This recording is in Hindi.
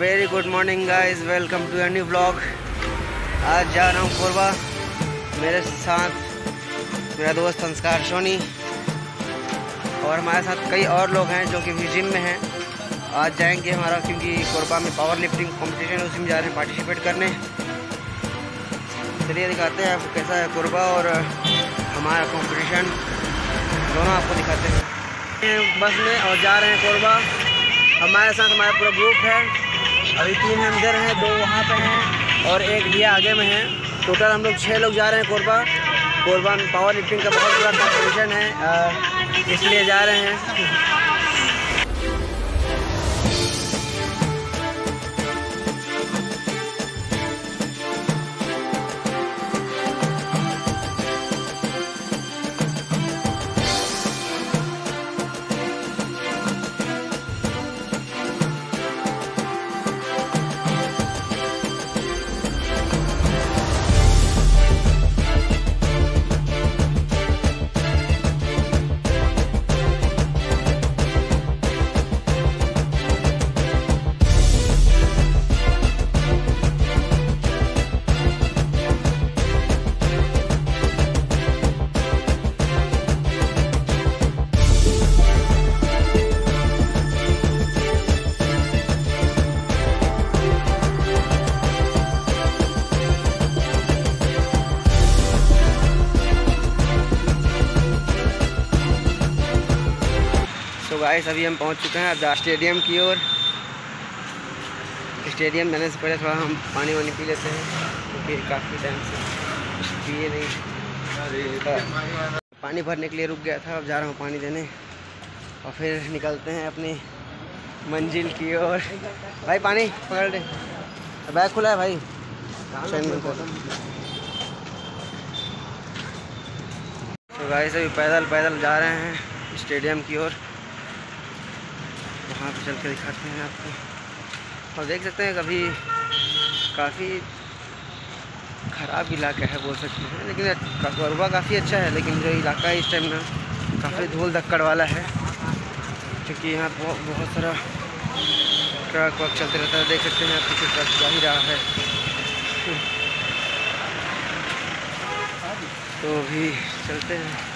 Very good morning guys, welcome to new blog. आज जा रहा हूँ कोरबा, मेरे साथ मेरा दोस्त संस्कार सोनी और हमारे साथ कई और लोग हैं जो कि जिम में हैं। आज जाएंगे हमारा, क्योंकि कोरबा में पावर लिफ्टिंग कॉम्पिटिशन, उसमें जा रहे हैं पार्टिसिपेट करने। चलिए दिखाते हैं आपको कैसा है कोरबा और हमारा कॉम्पिटिशन, दोनों आपको दिखाते हैं। बस में और जा रहे हैं कोरबा। हमारे साथ हमारा पूरा ग्रुप है। अभी 3 हम इधर हैं, 2 वहाँ पे हैं और 1 भैया आगे में हैं। टोटल हम लोग 6 लोग जा रहे हैं कोरबा। कोरबा में पावर लिफ्टिंग का बहुत बड़ा कॉम्पिटिशन है, इसलिए जा रहे हैं। गाइस अभी हम पहुंच चुके हैं अब स्टेडियम की ओर। स्टेडियम जाने से पहले थोड़ा हम पानी वानी पी लेते हैं, क्योंकि काफ़ी टाइम से कुछ पिए नहीं। पानी भरने के लिए रुक गया था, अब जा रहा हूँ पानी देने और फिर निकलते हैं अपनी मंजिल की ओर। भाई पानी पकड़ ले, बैग खुला है भाई। तो गाइस अभी पैदल जा रहे हैं स्टेडियम की ओर। वहाँ पे चल के दिखाते हैं आपको। और देख सकते हैं कभी काफ़ी ख़राब इलाका है बोल सकते हैं, लेकिन कोरबा काफ़ी अच्छा है। लेकिन जो इलाका है इस टाइम ना काफ़ी धूल धक्कड़ वाला है, क्योंकि यहाँ बहुत सारा ट्रक वर्क चलते रहता है। देख सकते हैं आप, कुछ ट्रक जा ही रहा है। तो भी चलते हैं।